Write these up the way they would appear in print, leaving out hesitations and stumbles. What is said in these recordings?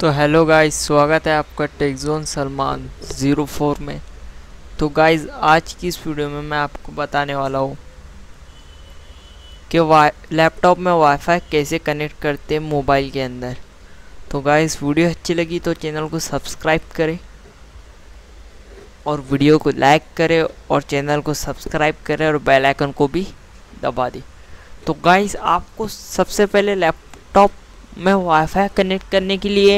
तो hello guys, स्वागत है आपका टेक जोन सलमान 04 में। तो गाइस, आज की इस वीडियो में मैं आपको बताने वाला हूँ कि लैपटॉप में वाईफाई कैसे कनेक्ट करते हैं मोबाइल के अंदर। तो गाइस, वीडियो अच्छी लगी तो चैनल को सब्सक्राइब करें और वीडियो को लाइक करें और चैनल को सब्सक्राइब करें और बेल आइकन को भी दबा दें। तो गाइस, आपको सबसे पहले लैपटॉप में वाईफाई कनेक्ट करने के लिए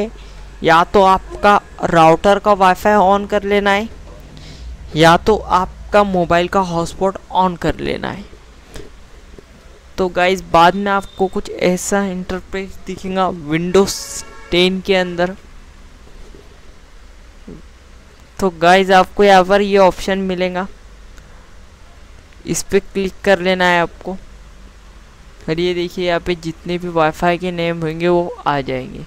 या तो आपका राउटर का वाईफाई ऑन कर लेना है या तो आपका मोबाइल का हॉटस्पॉट ऑन कर लेना है। तो गाइस, बाद में आपको कुछ ऐसा इंटरफेस दिखेगा विंडोज़ 10 के अंदर। तो गाइस, आपको यहाँ पर ये ऑप्शन मिलेगा, इस पर क्लिक कर लेना है आपको। और ये देखिए, यहाँ पे जितने भी वाईफाई के नेम होंगे वो आ जाएंगे।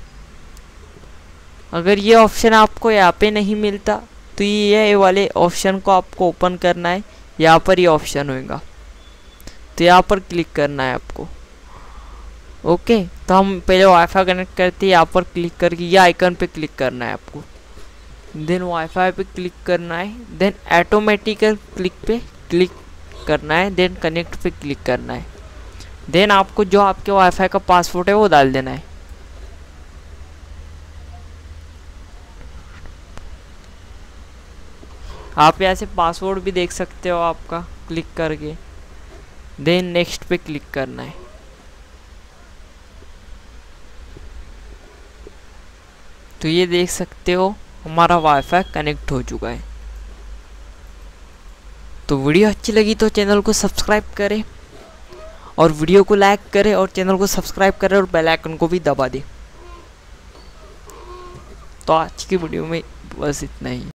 अगर ये ऑप्शन आपको यहाँ पे नहीं मिलता तो ये वाले ऑप्शन को आपको ओपन करना है। यहाँ पर ये ऑप्शन होगा तो यहाँ पर क्लिक करना है आपको। ओके, तो हम पहले वाईफाई कनेक्ट करते हैं। यहाँ पर क्लिक करके ये आइकन पे क्लिक करना है आपको, देन वाईफाई पे क्लिक करना है, देन ऑटोमेटिकल क्लिक पे क्लिक करना है, देन कनेक्ट पे क्लिक करना है, देन आपको जो आपके वाईफाई का पासवर्ड है वो डाल देना है। आप यहाँ से पासवर्ड भी देख सकते हो आपका क्लिक करके, देन नेक्स्ट पे क्लिक करना है। तो ये देख सकते हो हमारा वाईफाई कनेक्ट हो चुका है। तो वीडियो अच्छी लगी तो चैनल को सब्सक्राइब करें और वीडियो को लाइक करें और चैनल को सब्सक्राइब करें और बेल आइकन को भी दबा दें। तो आज की वीडियो में बस इतना ही।